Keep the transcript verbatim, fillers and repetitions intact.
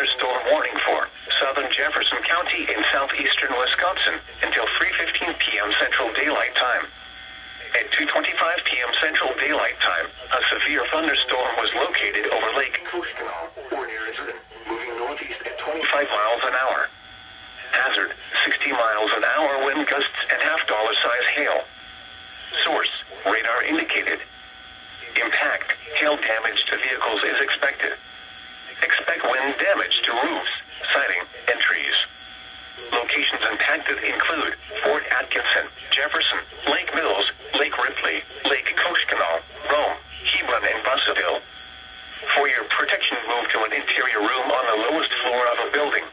thunderstorm warning for southern Jefferson County in southeastern Wisconsin until three fifteen p m Central Daylight Time. At two twenty-five p m Central Daylight Time, a severe thunderstorm was located over Lake Koshkonong, or near it, moving northeast at twenty-five miles an hour. Hazard, sixty miles an hour wind gusts and half-dollar size hail. Source, radar indicated. Impact, hail damage to vehicles is expected. Expect wind damage to roofs, siding, and trees. Locations impacted include Fort Atkinson, Jefferson, Lake Mills, Lake Ripley, Lake Koshkanaal, Rome, Hebron, and Bassaville. For your protection, move to an interior room on the lowest floor of a building.